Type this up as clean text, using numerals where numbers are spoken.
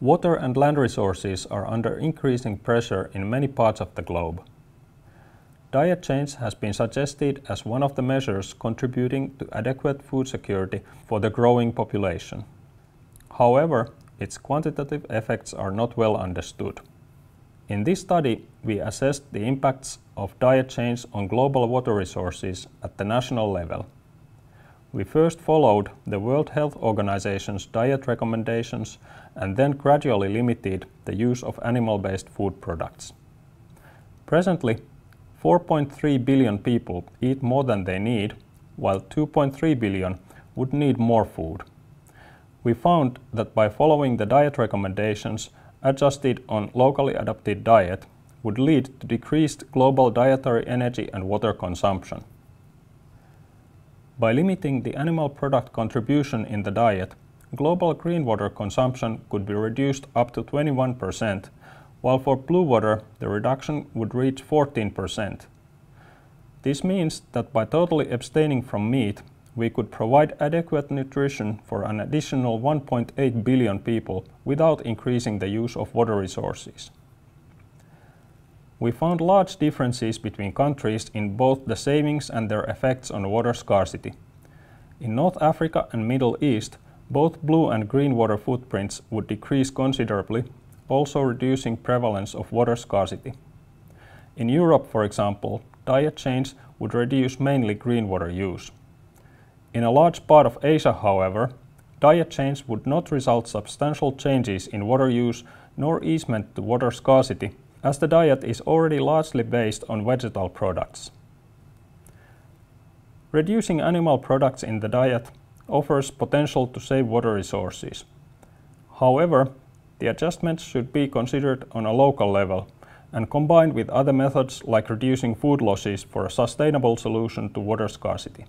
Water and land resources are under increasing pressure in many parts of the globe. Diet change has been suggested as one of the measures contributing to adequate food security for the growing population. However, its quantitative effects are not well understood. In this study, we assessed the impacts of diet change on global water resources at the national level. We first followed the World Health Organization's diet recommendations and then gradually limited the use of animal-based food products. Presently, 4.3 billion people eat more than they need, while 2.3 billion would need more food. We found that by following the diet recommendations adjusted on locally adapted diet would lead to decreased global dietary energy and water consumption. By limiting the animal product contribution in the diet, global green water consumption could be reduced up to 21%, while for blue water the reduction would reach 14%. This means that by totally abstaining from meat, we could provide adequate nutrition for an additional 1.8 billion people without increasing the use of water resources. We found large differences between countries in both the savings and their effects on water scarcity. In North Africa and Middle East, both blue and green water footprints would decrease considerably, also reducing prevalence of water scarcity. In Europe, for example, diet change would reduce mainly green water use. In a large part of Asia, however, diet change would not result substantial changes in water use nor easement to water scarcity, as the diet is already largely based on vegetal products. Reducing animal products in the diet offers potential to save water resources. However, the adjustments should be considered on a local level and combined with other methods like reducing food losses for a sustainable solution to water scarcity.